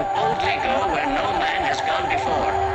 a bold go where no man has gone before.